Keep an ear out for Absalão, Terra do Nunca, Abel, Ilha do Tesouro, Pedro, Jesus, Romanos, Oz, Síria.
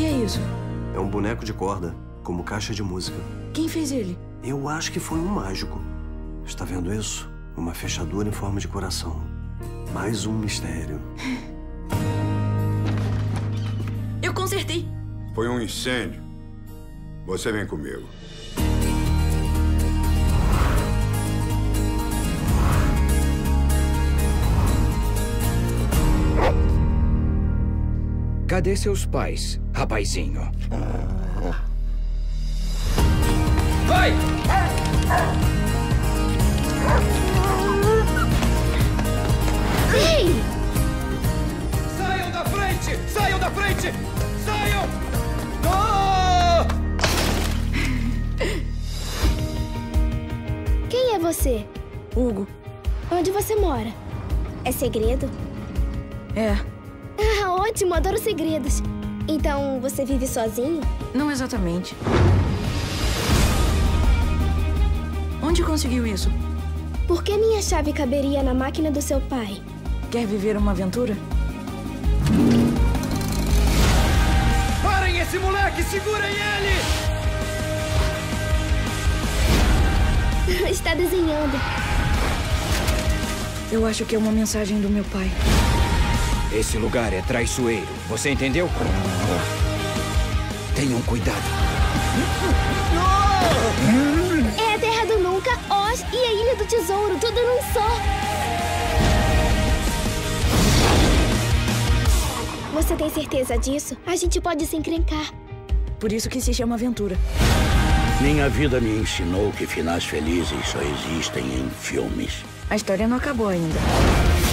que é isso? É um boneco de corda, como caixa de música. Quem fez ele? Eu acho que foi um mágico. Está vendo isso? Uma fechadura em forma de coração. Mais um mistério. Eu consertei. Foi um incêndio. Você vem comigo. Cadê seus pais, rapazinho? Vai! Ei! Saiam da frente! Saiam da frente! Saiam! Oh! Quem é você? Hugo. Onde você mora? É segredo? É. Ah, ótimo, adoro segredos. Então, você vive sozinho? Não exatamente. Onde conseguiu isso? Por que minha chave caberia na máquina do seu pai? Quer viver uma aventura? Parem esse moleque! Segurem ele! Está desenhando. Eu acho que é uma mensagem do meu pai. Esse lugar é traiçoeiro. Você entendeu? Tenham cuidado. É a Terra do Nunca, Oz e a Ilha do Tesouro. Tudo num só. Você tem certeza disso? A gente pode se encrencar. Por isso que se chama aventura. Minha vida me ensinou que finais felizes só existem em filmes. A história não acabou ainda.